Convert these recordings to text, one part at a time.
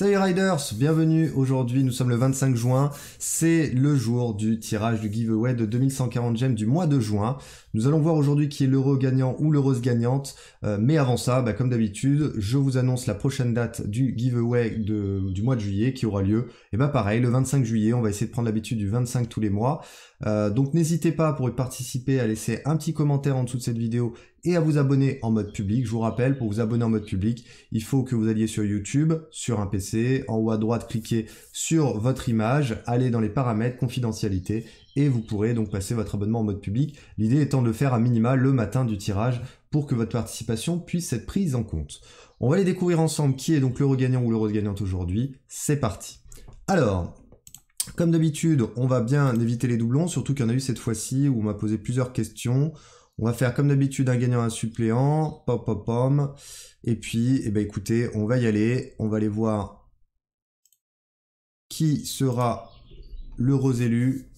Salut Riders, bienvenue. Aujourd'hui, nous sommes le 25 juin. C'est le jour du tirage du giveaway de 2140 gemmes du mois de juin. Nous allons voir aujourd'hui qui est l'heureux gagnant ou l'heureuse gagnante. Mais avant ça, comme d'habitude, je vous annonce la prochaine date du giveaway du mois de juillet qui aura lieu. Et pareil, le 25 juillet, on va essayer de prendre l'habitude du 25 tous les mois. Donc n'hésitez pas pour y participer à laisser un petit commentaire en dessous de cette vidéo et à vous abonner en mode public. Je vous rappelle, pour vous abonner en mode public, il faut que vous alliez sur YouTube, sur un PC, en haut à droite, cliquez sur votre image, allez dans les paramètres, confidentialité, et vous pourrez donc passer votre abonnement en mode public. L'idée étant de le faire à minima le matin du tirage pour que votre participation puisse être prise en compte. On va aller découvrir ensemble qui est donc l'heureux gagnant ou l'heureuse gagnante aujourd'hui. C'est parti. Alors, comme d'habitude, on va bien éviter les doublons, surtout qu'il y en a eu cette fois-ci où on m'a posé plusieurs questions. On va faire comme d'habitude un gagnant, un suppléant, pop pop pom. Et puis, écoutez, on va y aller. On va aller voir qui sera l'heureux élu,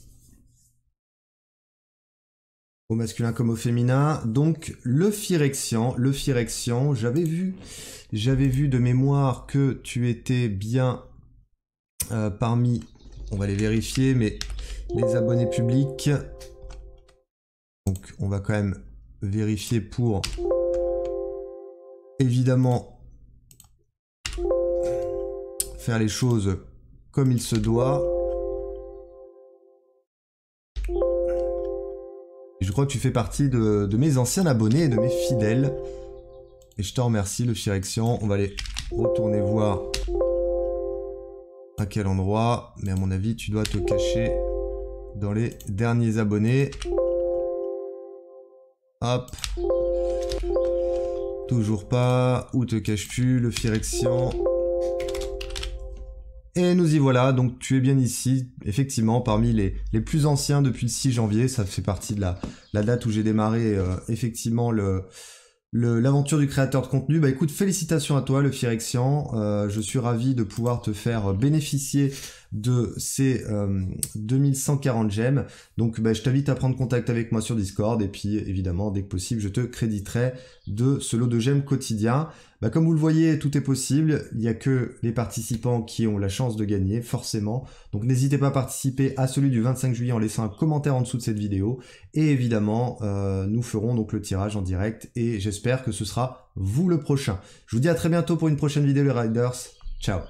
au masculin comme au féminin. Donc le Phyrexian, j'avais vu de mémoire que tu étais bien parmi, on va les vérifier, mais les abonnés publics. Donc on va quand même vérifier pour, évidemment, faire les choses comme il se doit. Et je crois que tu fais partie de mes anciens abonnés et de mes fidèles. Et je te remercie, le Phyrexian. On va aller retourner voir à quel endroit. Mais à mon avis, tu dois te cacher dans les derniers abonnés. Hop, toujours pas. Où te caches-tu, le Phyrexian? Et nous y voilà, donc tu es bien ici, effectivement, parmi les plus anciens depuis le 6 janvier. Ça fait partie de la date où j'ai démarré, effectivement, l'aventure du créateur de contenu. Écoute, félicitations à toi, le Phyrexian. Je suis ravi de pouvoir te faire bénéficier de ces 2140 gemmes. Donc je t'invite à prendre contact avec moi sur Discord, et puis évidemment dès que possible je te créditerai de ce lot de gemmes quotidien. Comme vous le voyez, tout est possible, il n'y a que les participants qui ont la chance de gagner forcément. Donc n'hésitez pas à participer à celui du 25 juillet en laissant un commentaire en dessous de cette vidéo, et évidemment nous ferons donc le tirage en direct, et j'espère que ce sera vous le prochain. Je vous dis à très bientôt pour une prochaine vidéo les Riders, ciao.